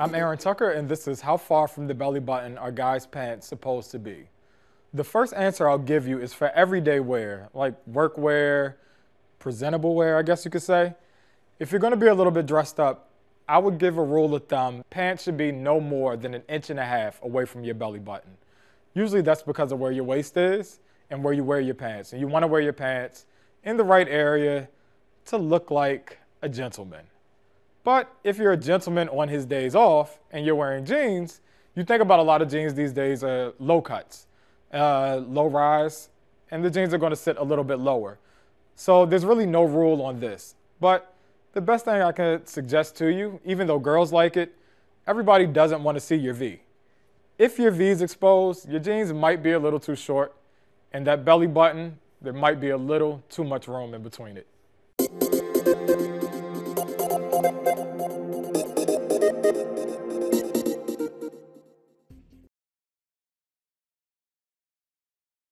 I'm Aaron Tucker, and this is how far from the belly button are guys' pants supposed to be? The first answer I'll give you is for everyday wear, like work wear, presentable wear, I guess you could say. If you're going to be a little bit dressed up, I would give a rule of thumb, pants should be no more than 1.5 inches away from your belly button. Usually that's because of where your waist is and where you wear your pants. And you want to wear your pants in the right area to look like a gentleman. But if you're a gentleman on his days off and you're wearing jeans, you think about a lot of jeans these days are low cuts, low rise, and the jeans are going to sit a little bit lower. So there's really no rule on this. But the best thing I can suggest to you, even though girls like it, everybody doesn't want to see your V. If your V is exposed, your jeans might be a little too short, and that belly button, there might be a little too much room in between it.